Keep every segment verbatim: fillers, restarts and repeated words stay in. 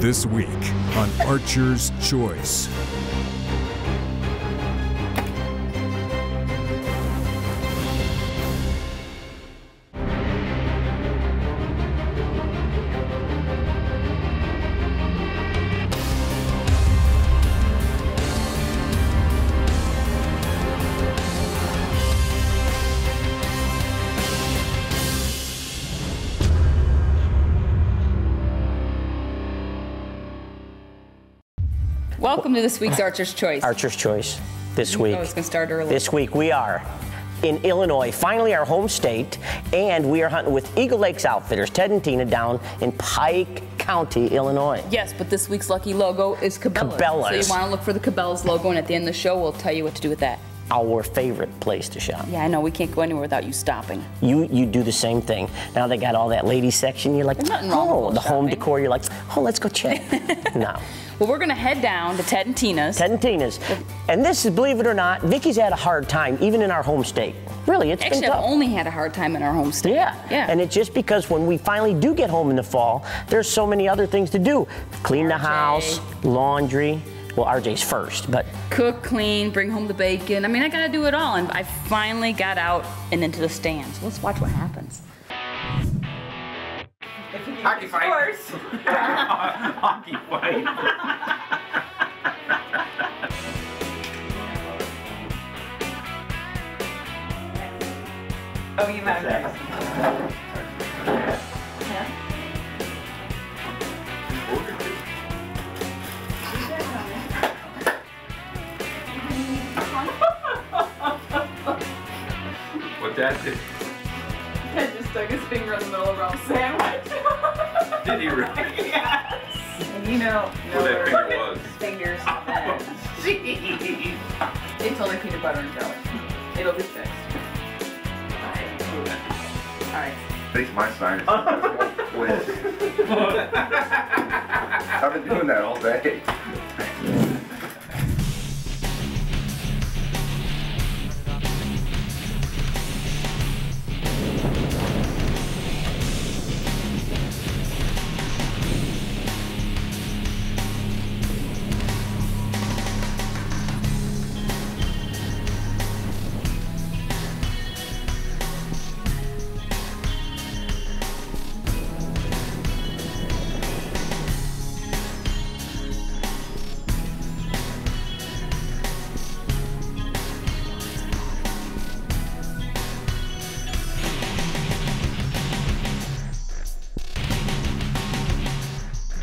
This week on Archer's Choice. Welcome to this week's Archer's Choice. Archer's Choice. This week. Oh, it's going to start early. This week we are in Illinois, finally our home state, and we are hunting with Eagle Lakes Outfitters, Ted and Tina, down in Pike County, Illinois. Yes, but this week's lucky logo is Cabela's. Cabela's. So you want to look for the Cabela's logo, and at the end of the show we'll tell you what to do with that. Our favorite place to shop. Yeah, I know, we can't go anywhere without you stopping. You you do the same thing. Now they got all that ladies section, you're like, oh, the home decor, you're like, oh, let's go check. No. Well, we're gonna head down to Ted and Tina's. Ted and Tina's. And this is, believe it or not, Vicki's had a hard time, even in our home state. Really, it's Actually, been tough. I've only had a hard time in our home state. Yeah. yeah, and it's just because when we finally do get home in the fall, there's so many other things to do. Clean the house, laundry. Well, R J's first, but cook, clean, bring home the bacon. I mean, I gotta do it all, and I finally got out and into the stands. Let's watch what happens. Hockey fight. Of course. Hockey fight. Oh, you might have. That's it. Ted just stuck his finger in the middle of Ralph's sandwich. Did he really? Yes. And you know, no where that finger was. Fingers. Jeez. It's only peanut butter and jelly. It'll be fixed. All right. I think my sinus is I've been doing that all day.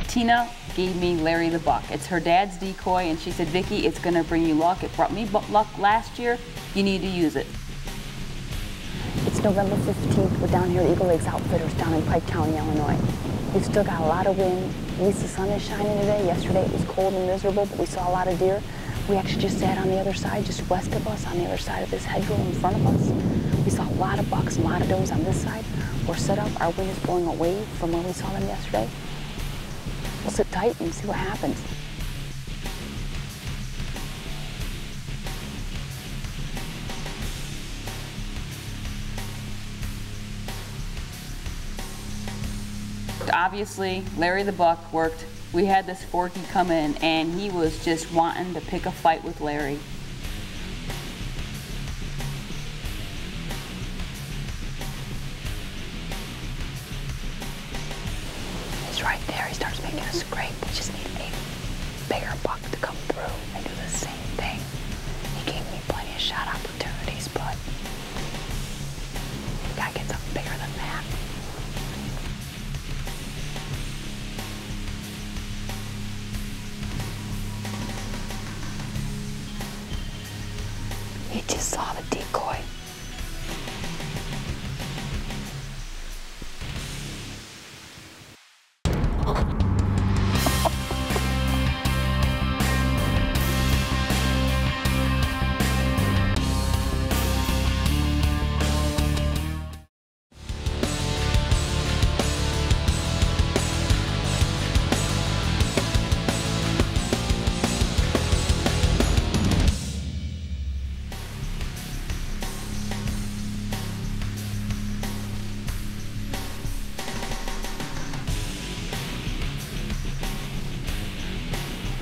Tina gave me Larry the Buck. It's her dad's decoy, and she said, Vicki, it's gonna bring you luck. It brought me luck last year. You need to use it. It's November fifteenth. We're down here at Eagle Lakes Outfitters down in Pike County, Illinois. We've still got a lot of wind. At least the sun is shining today. Yesterday it was cold and miserable, but we saw a lot of deer. We actually just sat on the other side, just west of us, on the other side of this hedgerow in front of us. We saw a lot of bucks and a lot of does on this side. We're set up. Our wind is blowing away from where we saw them yesterday. We'll sit tight and see what happens. Obviously, Larry the Buck worked. We had this forky come in, and he was just wanting to pick a fight with Larry. Right there, he starts making a scrape. We just need a bigger buck to come through and do the same thing. He gave me plenty of shot opportunities, but I gotta get something bigger than that. He just saw the decoy.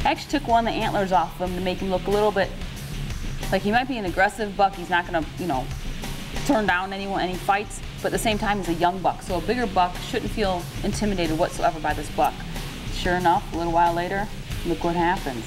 I actually took one of the antlers off of him to make him look a little bit like he might be an aggressive buck. He's not gonna, you know, turn down anyone, any fights, but at the same time, he's a young buck. So a bigger buck shouldn't feel intimidated whatsoever by this buck. Sure enough, a little while later, look what happens.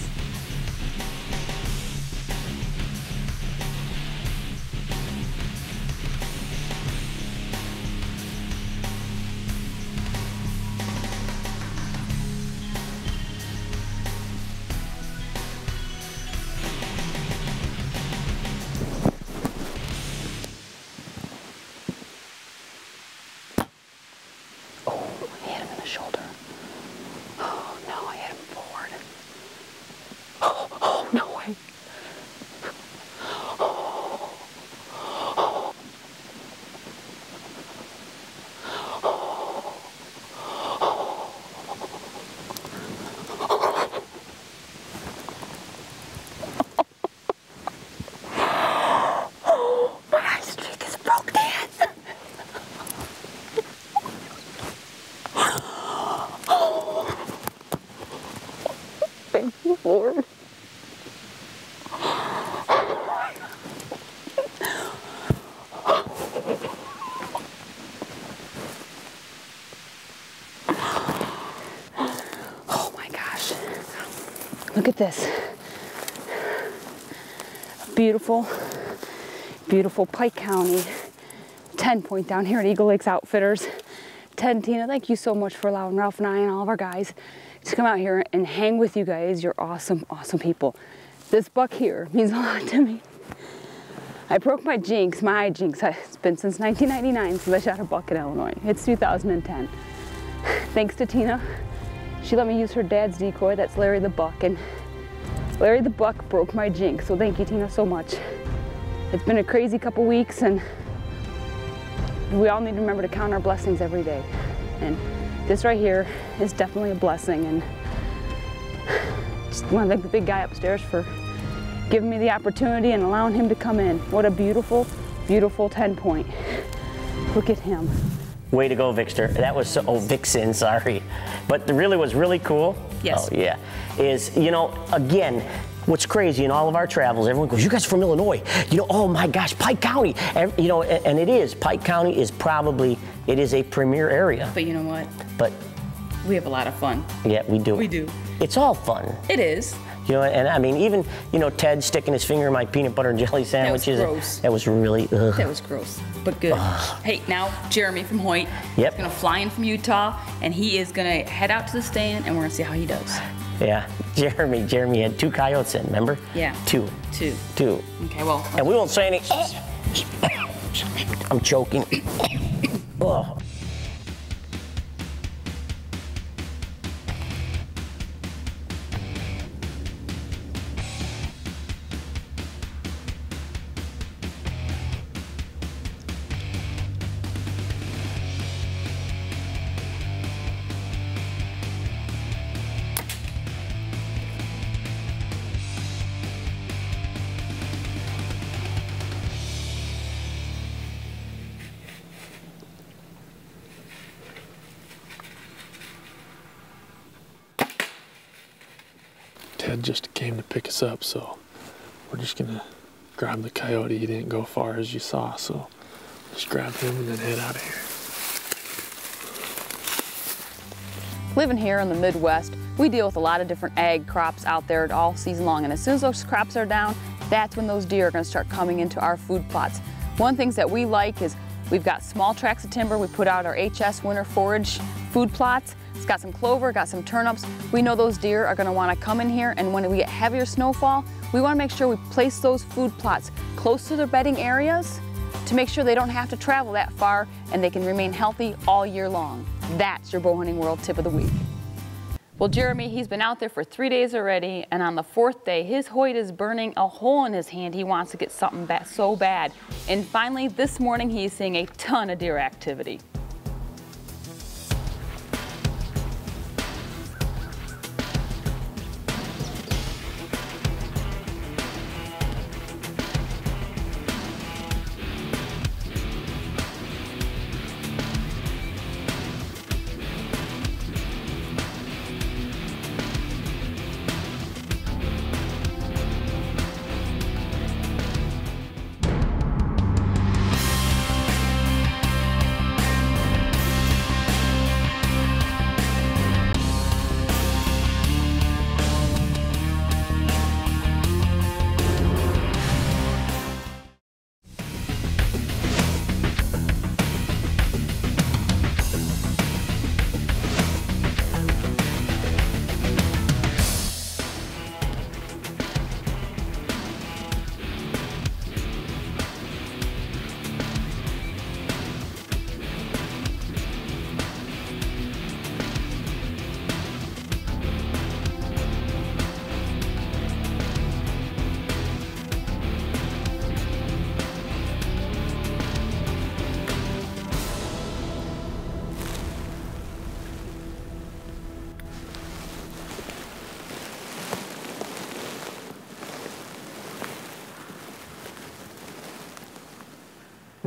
Look at this. Beautiful, beautiful Pike County ten point down here at Eagle Lakes Outfitters. Ted and Tina, thank you so much for allowing Ralph and I and all of our guys to come out here and hang with you guys. You're awesome, awesome people. This buck here means a lot to me. I broke my jinx, my eye jinx. It's been since nineteen ninety-nine since I shot a buck in Illinois. It's two thousand ten. Thanks to Tina. She let me use her dad's decoy, that's Larry the Buck, and Larry the Buck broke my jinx, so thank you, Tina, so much. It's been a crazy couple weeks, and we all need to remember to count our blessings every day. And this right here is definitely a blessing, and just want to thank the big guy upstairs for giving me the opportunity and allowing him to come in. What a beautiful, beautiful ten point. Look at him. Way to go, Vixter. That was so, oh, Vixen, sorry. But the really was really cool. Yes. Oh, yeah. Is, you know, again, what's crazy in all of our travels, everyone goes, you guys are from Illinois. You know, oh my gosh, Pike County. Every, you know, and, and it is. Pike County is probably, it is a premier area. But you know what? But we have a lot of fun. Yeah, we do. We do. It's all fun. It is. You know, and I mean, even, you know, Ted sticking his finger in my peanut butter and jelly sandwiches. That was gross. That was really, ugh. That was gross, but good. Ugh. Hey, now, Jeremy from Hoyt yep. is going to fly in from Utah, and he is going to head out to the stand, and we're going to see how he does. Yeah, Jeremy, Jeremy had two coyotes in, remember? Yeah. Two. Two. Two. Okay, well. And we won't say any, I'm choking. Ugh. Ted just came to pick us up, so we're just gonna grab the coyote. He didn't go far, as you saw, so just grab him and then head out of here. Living here in the Midwest, we deal with a lot of different ag crops out there all season long, and as soon as those crops are down, that's when those deer are gonna start coming into our food plots. One of the things that we like is we've got small tracts of timber. We put out our H S winter forage food plots. It's got some clover, got some turnips. We know those deer are gonna wanna come in here, and when we get heavier snowfall, we wanna make sure we place those food plots close to their bedding areas to make sure they don't have to travel that far and they can remain healthy all year long. That's your Bow Hunting World Tip of the Week. Well, Jeremy, he's been out there for three days already, and on the fourth day, his Hoyt is burning a hole in his hand. He wants to get something ba- so bad. And finally, this morning, he's seeing a ton of deer activity.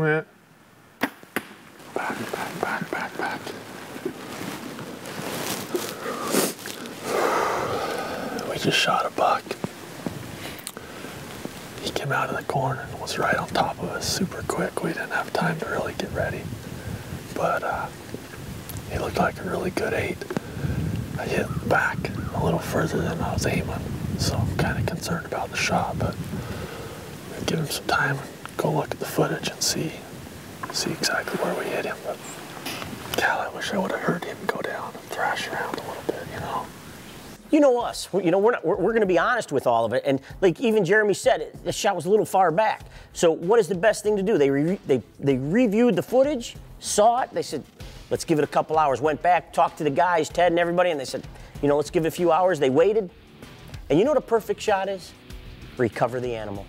went back, back, back, back, back. We just shot a buck. He came out of the corner and was right on top of us super quick. We didn't have time to really get ready. But uh, he looked like a really good eight. I hit him back a little further than I was aiming, so I'm kind of concerned about the shot, but I'll give him some time, go look at the footage and see see exactly where we hit him. But God, I wish I would have heard him go down and thrash around a little bit, you know. You know us, you know, we're, not, we're, we're gonna be honest with all of it, and like even Jeremy said, it, the shot was a little far back. So what is the best thing to do? They, re they, they reviewed the footage, saw it, they said, let's give it a couple hours. Went back, talked to the guys, Ted and everybody, and they said, you know, let's give it a few hours. They waited, and you know what a perfect shot is? Recover the animal.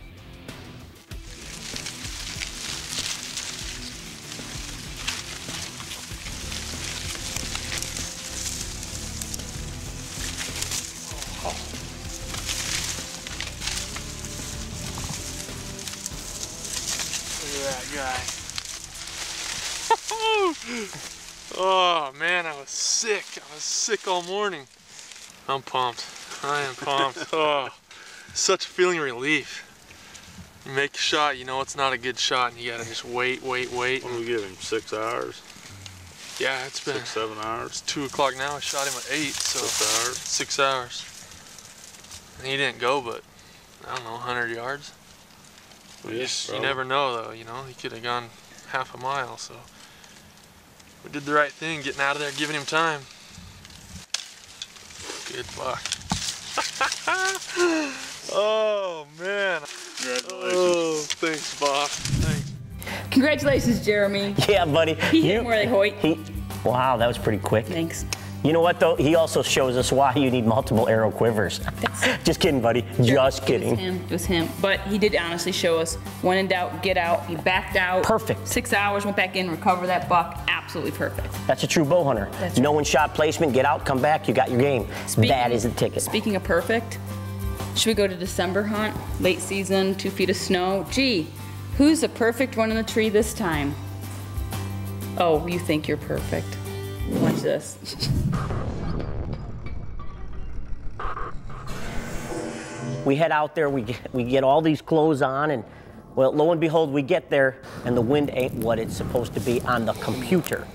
Oh man, I was sick. I was sick all morning. I'm pumped. I am pumped. Oh, such a feeling of relief. You make a shot, you know it's not a good shot, and you gotta just wait, wait, wait. What did we give him, six hours? Yeah, it's been six, seven hours. It's two o'clock now. I shot him at eight, so six hours. Six hours. And he didn't go, but I don't know, a hundred yards. Well, yes, you, you never know, though. You know, he could have gone half a mile, so. We did the right thing, getting out of there, giving him time. Good luck. Oh, man. Congratulations. Oh, thanks, Bob. Thanks. Congratulations, Jeremy. Yeah, buddy. He hit more than Hoyt. He, wow, that was pretty quick. Thanks. You know what, though? He also shows us why you need multiple arrow quivers. Just kidding, buddy. Sure. Just kidding. It was him. It was him. But he did honestly show us, when in doubt, get out. He backed out. Perfect. Six hours, went back in, recovered that buck. Absolutely perfect. That's a true bow hunter. That's no one-shot placement. Get out, come back, you got your game. Speaking, that is the ticket. Speaking of perfect, should we go to December hunt? Late season, two feet of snow. Gee, who's the perfect one in the tree this time? Oh, you think you're perfect. Watch this. We head out there, we get, we get all these clothes on, and well, lo and behold, we get there, and the wind ain't what it's supposed to be on the computer.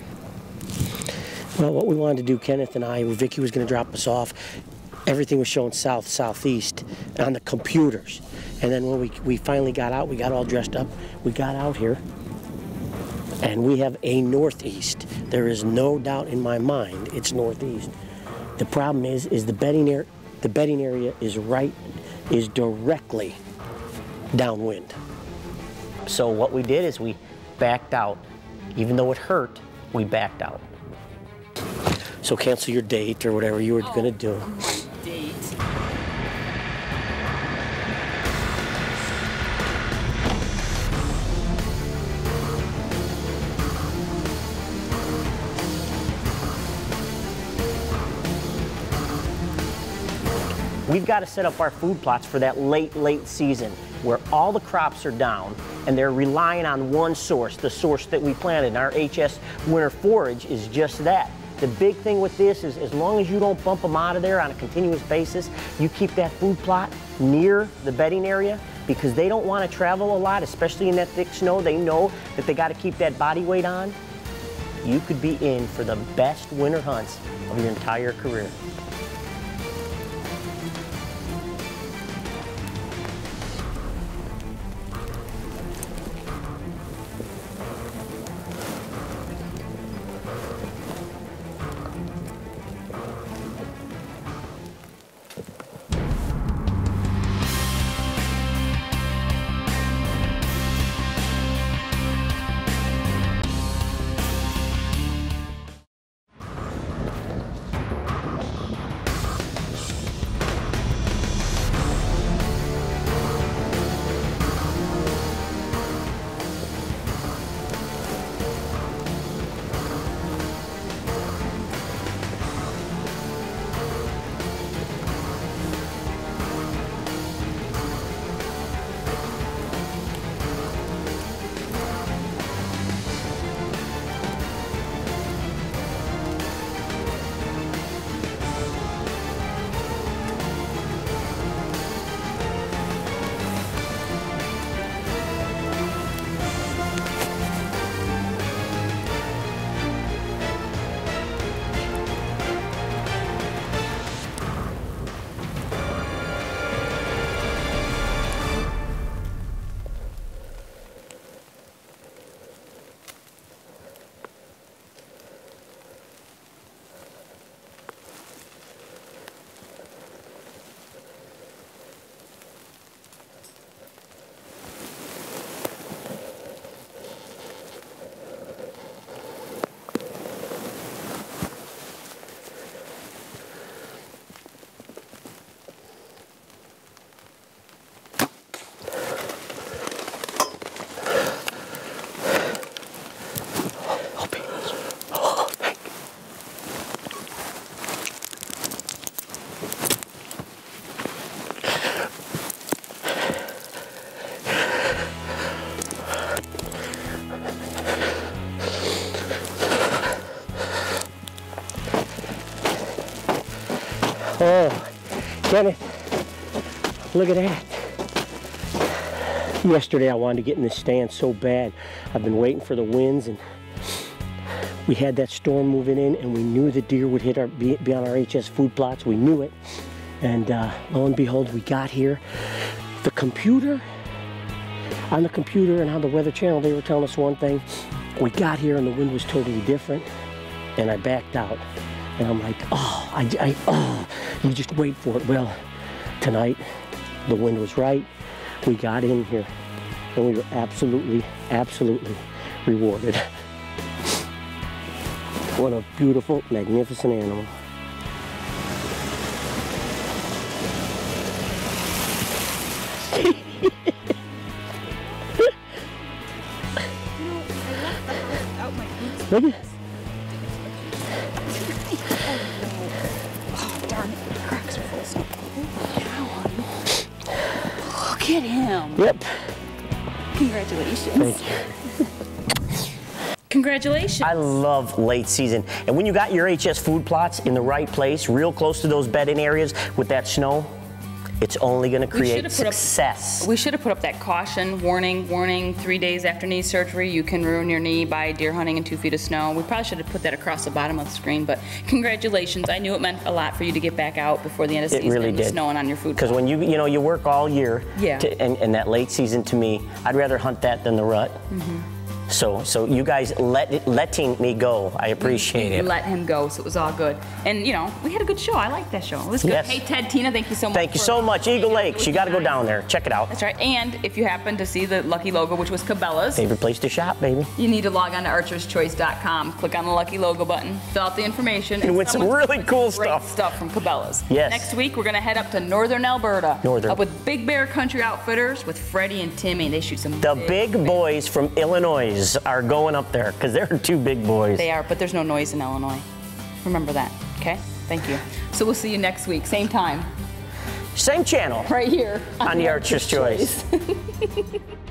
Well, what we wanted to do, Kenneth and I, Vicki was going to drop us off. Everything was showing south, southeast on the computers. And then when we, we finally got out, we got all dressed up, we got out here. And we have a northeast. There is no doubt in my mind it's northeast. The problem is, is the bedding area, the bedding area is right, is directly downwind. So what we did is we backed out. Even though it hurt, we backed out. So cancel your date or whatever you were oh, gonna do. My date. We've got to set up our food plots for that late, late season where all the crops are down and they're relying on one source, the source that we planted. And our H S winter forage is just that. The big thing with this is as long as you don't bump them out of there on a continuous basis, you keep that food plot near the bedding area because they don't want to travel a lot, especially in that thick snow. They know that they got to keep that body weight on. You could be in for the best winter hunts of your entire career. Oh, damn it. Look at that. Yesterday I wanted to get in the stand so bad. I've been waiting for the winds, and we had that storm moving in, and we knew the deer would hit our, be, be on our H S food plots. We knew it. And uh, lo and behold, we got here. The computer, on the computer and on the Weather Channel, they were telling us one thing. We got here and the wind was totally different, and I backed out. And I'm like, oh, I, I, oh, you just wait for it. Well, tonight, the wind was right. We got in here, and we were absolutely, absolutely rewarded. What a beautiful, magnificent animal. Look at Look at him. Yep. Congratulations. Thank you. Congratulations. I love late season. And when you got your H S food plots in the right place, real close to those bedding areas with that snow, it's only going to create we success. Up, we should have put up that caution, warning, warning, three days after knee surgery, you can ruin your knee by deer hunting in two feet of snow. We probably should have put that across the bottom of the screen, but congratulations. I knew it meant a lot for you to get back out before the end of the season. It really did. Snowing on your food. Because when you, you know, you work all year, yeah. to, and, and that late season, to me, I'd rather hunt that than the rut. Mm-hmm. So, so you guys let letting me go. I appreciate it. Let him go, so it was all good. And you know, we had a good show. I like that show. It was good. Yes. Hey, Ted, Tina, thank you so much. Thank you so much, Eagle Lakes. You got to go down there. Check it out. That's right. And if you happen to see the lucky logo, which was Cabela's, favorite place to shop, baby. You need to log on to archers choice dot com. Click on the lucky logo button. Fill out the information. And win some really cool stuff. Stuff from Cabela's. Yes. Next week we're gonna head up to Northern Alberta. Northern. Up with Big Bear Country Outfitters with Freddie and Timmy. They shoot some. The big, big boys from Illinois are going up there because they're two big boys. They are, but there's no noise in Illinois. Remember that, okay? Thank you. So we'll see you next week, same time. Same channel. Right here. On, on the Archer's Choice. Choice.